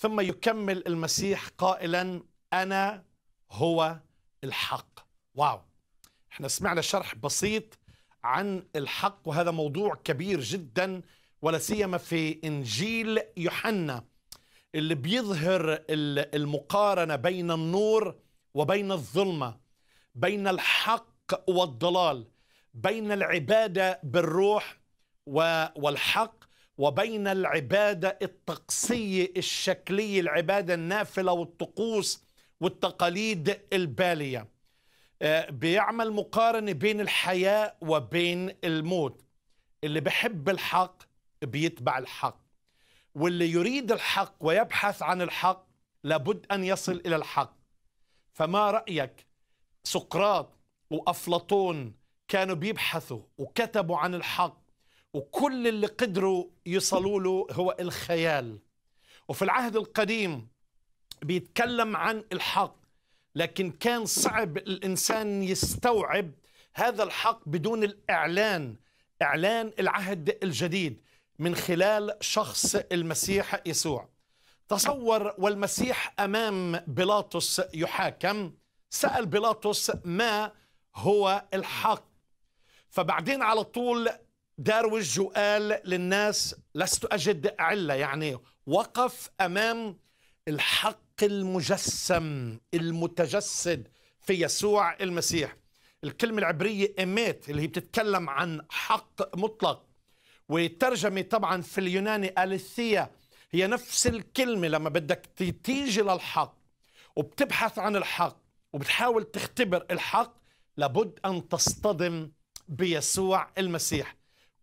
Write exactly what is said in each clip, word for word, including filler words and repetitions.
ثم يكمل المسيح قائلا أنا هو الحق. واو، احنا سمعنا شرح بسيط عن الحق، وهذا موضوع كبير جدا، ولا سيما في إنجيل يوحنا اللي بيظهر المقارنة بين النور وبين الظلمة، بين الحق والضلال، بين العبادة بالروح والحق، وبين العبادة الطقسية الشكلية، العبادة النافلة والطقوس والتقاليد البالية. بيعمل مقارنة بين الحياة وبين الموت. اللي بحب الحق بيتبع الحق، واللي يريد الحق ويبحث عن الحق لابد أن يصل إلى الحق. فما رأيك؟ سقراط وأفلاطون كانوا بيبحثوا وكتبوا عن الحق، وكل اللي قدروا يصلوا له هو الخيال. وفي العهد القديم بيتكلم عن الحق، لكن كان صعب الإنسان يستوعب هذا الحق بدون الإعلان، إعلان العهد الجديد من خلال شخص المسيح يسوع. تصور والمسيح أمام بيلاطس يحاكم، سأل بيلاطس ما هو الحق، فبعدين على طول دار وجهه وقال للناس لست أجد علة، يعني وقف أمام الحق المجسم المتجسد في يسوع المسيح. الكلمة العبرية إيميت اللي هي بتتكلم عن حق مطلق، وترجمة طبعا في اليوناني أليثيا، هي نفس الكلمة. لما بدك تيجي للحق وبتبحث عن الحق وبتحاول تختبر الحق لابد أن تصطدم بيسوع المسيح.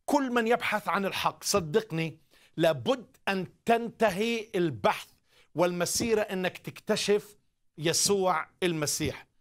كل من يبحث عن الحق صدقني لابد أن تنتهي البحث والمسيرة أنك تكتشف يسوع المسيح.